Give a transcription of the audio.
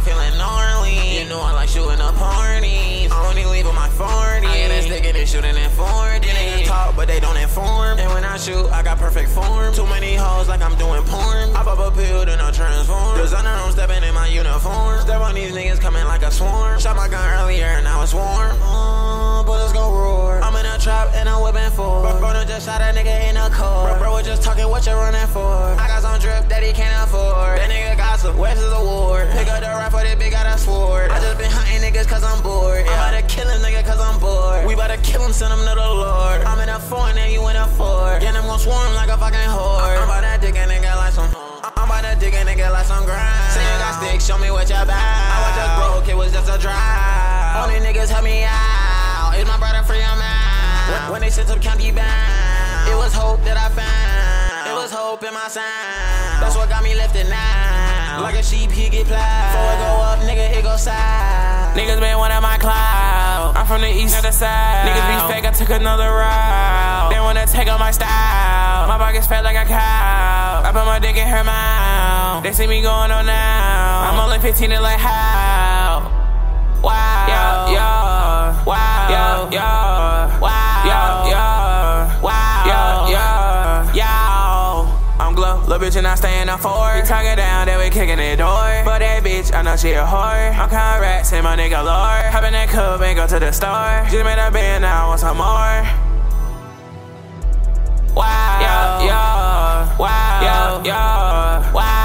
I'm feeling gnarly. You know I like shooting up parties. I only leave on my 40. I ain't sticking and shooting at 40. Niggas talk, but they don't inform. And when I shoot, I got perfect form. Too many hoes like I'm doing porn. I pop a pill, then I transform. Designer, I'm stepping in my uniform. Step on these niggas coming like a swarm. Shot my gun earlier and now it's warm. Bullets gon' roar. I'm in a trap and I'm whipping for. Bro just shot a nigga in a car. Bro was just talking, what you running for? I got some drip that he can't afford. That nigga got some West is a war. Pick up the rifle, that bitch got a sword. I just been hunting niggas cause I'm bored. Yeah. I'm about to kill a nigga cause I'm bored. We about to kill him, send him to the Lord. I'm in a foreign and you in a four. Yeah, I'm gon' swarm like a fucking whore. I'm about to dig a nigga like some. I'm about to dig a nigga like some grind. Say you got sticks, show me what you about. I was just broke, it was just a drive. Only niggas help me out. Is my brother free? I'm out. When they sent up county bound, it was hope that I found. It was hope in my sound. That's what got me lifted now. Like a sheep, he get plowed. Before it go up, nigga, it go south. Niggas been one of my cloud. I'm from the east of the south. Niggas be fake, I took another route. They wanna take on my style. My pocket's fat like a cow. I put my dick in her mouth. They see me going on now. I'm only 15 and like how. Wow. Yo, yo. Wow, yo, yo, wow, yo, yo, wow, yo, yo, yo. I'm glow, little bitch and I staying up for it. Talking down, that we kicking the door. But that bitch, I know she a whore. I'm counting rats and my nigga lord. Hop in that cup and go to the store. Just made a band, now I want some more. Wow, yo, yo, wow, yo, yo, wow.